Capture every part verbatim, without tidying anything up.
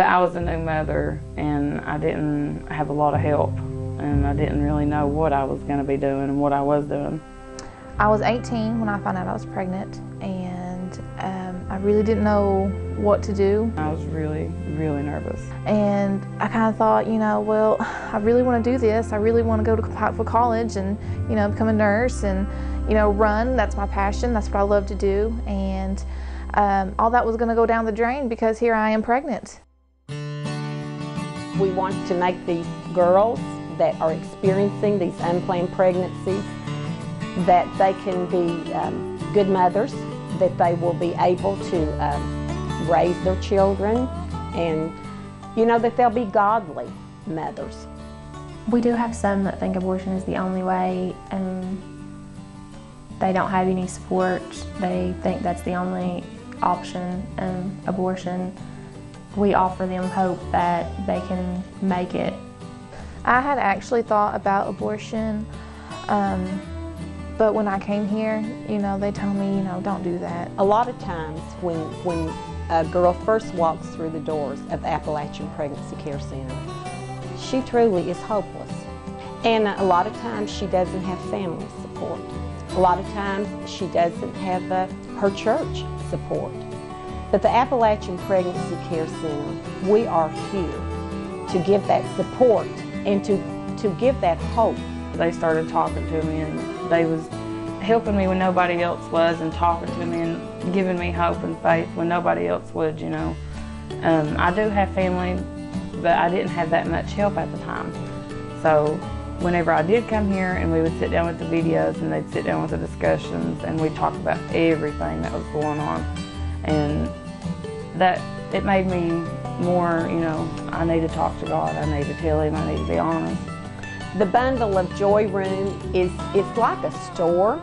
But I was a new mother and I didn't have a lot of help, and I didn't really know what I was going to be doing and what I was doing. I was eighteen when I found out I was pregnant, and um, I really didn't know what to do. I was really, really nervous. And I kind of thought, you know, well, I really want to do this. I really want to go to Pikeville College and, you know, become a nurse and, you know, run. That's my passion. That's what I love to do. And um, all that was going to go down the drain because here I am pregnant. We want to make these girls that are experiencing these unplanned pregnancies, that they can be um, good mothers, that they will be able to um, raise their children, and you know, that they'll be godly mothers. We do have some that think abortion is the only way, and they don't have any support. They think that's the only option, and abortion. We offer them hope that they can make it. I had actually thought about abortion, um, but when I came here, you know, they told me, you know, don't do that. A lot of times when, when a girl first walks through the doors of Appalachian Pregnancy Care Center, she truly is hopeless. And a lot of times she doesn't have family support. A lot of times she doesn't have uh, her church support. But the Appalachian Pregnancy Care Center, we are here to give that support and to, to give that hope. They started talking to me, and they was helping me when nobody else was, and talking to me and giving me hope and faith when nobody else would, you know. Um, I do have family, but I didn't have that much help at the time. So whenever I did come here, and we would sit down with the videos, and they'd sit down with the discussions, and we'd talk about everything that was going on. And that, it made me more, you know, I need to talk to God, I need to tell Him, I need to be honest. The Bundle of Joy Room is it's like a store.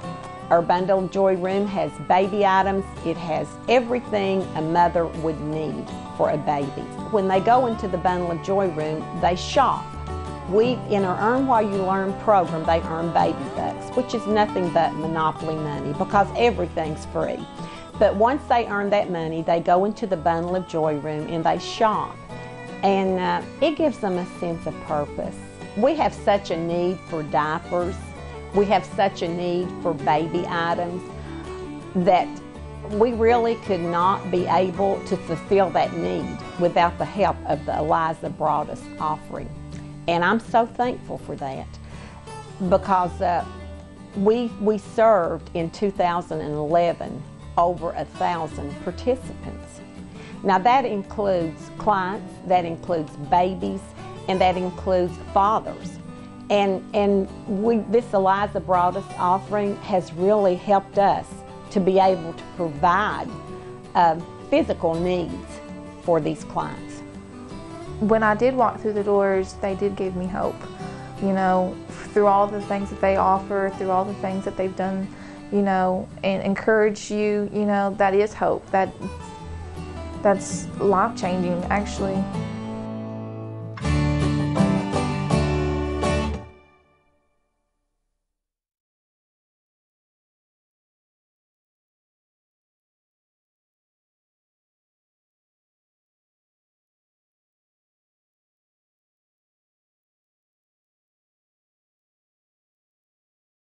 Our Bundle of Joy Room has baby items. It has everything a mother would need for a baby. When they go into the Bundle of Joy Room, they shop. We, in our Earn While You Learn program, they earn baby bucks, which is nothing but Monopoly money because everything's free. But once they earn that money, they go into the Bundle of Joy Room and they shop. And uh, it gives them a sense of purpose. We have such a need for diapers. We have such a need for baby items that we really could not be able to fulfill that need without the help of the Eliza Broadus Offering. And I'm so thankful for that, because uh, we, we served in two thousand eleven over a thousand participants. Now that includes clients, that includes babies, and that includes fathers. And, and we, this Eliza Broadus Offering has really helped us to be able to provide uh, physical needs for these clients. When I did walk through the doors, they did give me hope. You know, through all the things that they offer, through all the things that they've done, you know, and encourage you, you know, that is hope. That, that's life-changing, actually.